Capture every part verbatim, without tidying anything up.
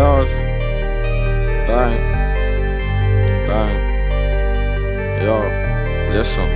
Yours. Bang. Bang. Yo, listen.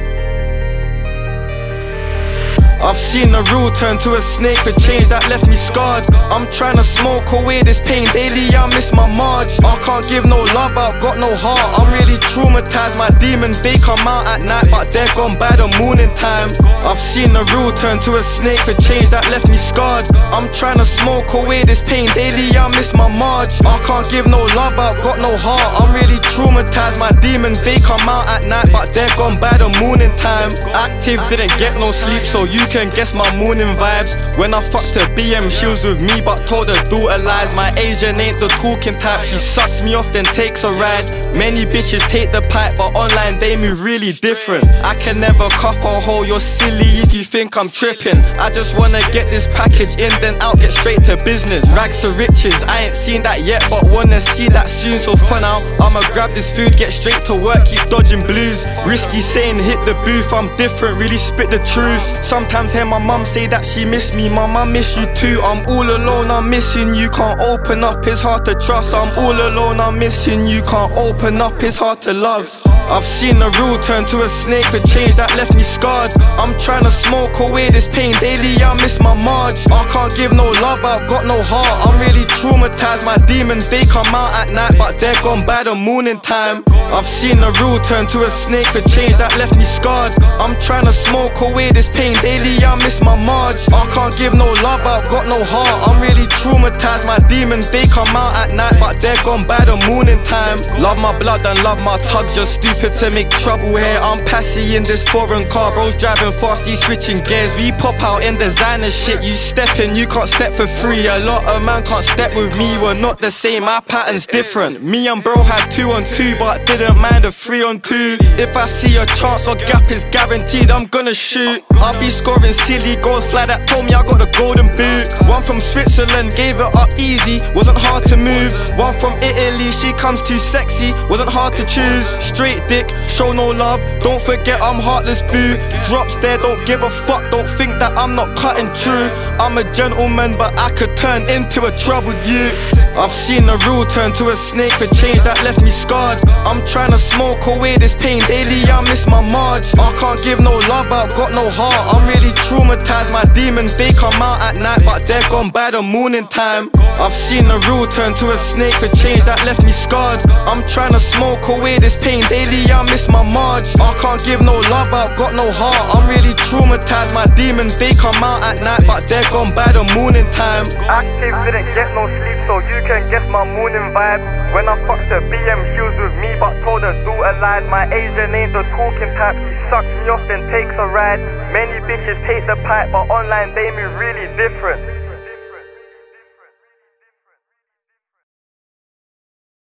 I've seen the rule turn to a snake with chains that left me scarred. I'm trying to smoke away this pain, daily I miss my marge. I can't give no love, I've got no heart, I'm really traumatized. My demons, they come out at night, but they're gone by the morning time. I've seen the rule turn to a snake with chains that left me scarred. I'm trying to smoke away this pain, daily I miss my marge. I can't give no love, I've got no heart, I'm really traumatized. My demons, they come out at night, but they're gone by the morning time. Active, didn't get no sleep, so you can guess my morning vibes. When I fucked her B M, she was with me but told her daughter lies. My Asian ain't the talking type, she sucks me off then takes a ride. Many bitches take the pipe but online they move really different. I can never cuff or hold, you're silly if you think I'm tripping. I just wanna get this package in then out, get straight to business. Rags to riches, I ain't seen that yet but wanna see that soon. So for now, I'ma grab this food, get straight to work, keep dodging blues. Risky saying hit the booth, I'm different, really spit the truth. Sometimes hear my mum say that she miss me, mum I miss you too. I'm all alone, I'm missing you, can't open up, it's hard to trust. I'm all alone, I'm missing you, can't open up, it's hard to love. I've seen the rule turn to a snake with chains that left me scarred. I'm trying to smoke away this pain, daily I miss my marge. I can't give no love, I've got no heart, I'm really traumatized. My demons, they come out at night, but they're gone by the morning time. I've seen the rule turn to a snake with chains that left me scarred. I'm trying to smoke away this pain, daily I miss my marge. I can't give no love, I've got no heart, I'm really traumatized. My demons, they come out at night, but they're gone by the morning time. Love my blood and love my tugs, just stupid to make trouble here. I'm passing in this foreign car, bros driving fast, these switching gears. We pop out in designer shit, you stepping, you can't step for free. A lot of man can't step with me, we're not the same, our pattern's different. Me and bro had two on two, but didn't mind a three on two. If I see a chance or gap is guaranteed, I'm gonna shoot. I'll be scoring silly goals, fly that told me I got the golden boot. One from Switzerland, gave it up easy, wasn't hard to move. One from Italy, she comes too sexy, wasn't hard to choose. Straight dick, show no love, don't forget I'm heartless boo. Drops there, don't give a fuck, don't think that I'm not cutting true. I'm a gentleman but I could turn into a troubled youth. I've seen the rule turn to a snake with chains that left me scarred. I'm trying to smoke away this pain, daily I miss my marge. I can't give no love, I've got no heart, I'm really traumatized. My demons, they come out at night, but they're gone by the morning time. I've seen the rule turn to a snake with chains that left me scarred. I'm trying to smoke away this pain, daily I miss my marge. I can't give no love, I've got no heart, I'm really traumatized. My demons, they come out at night, but they're gone by the morning time. Active, didn't get no sleep, so you can guess my morning vibe. When I fucked her B M, she was with me but told her daughter lied. My Asian ain't the talking type, she sucks me off then takes a ride. Many bitches take the pipe, but online they move really different.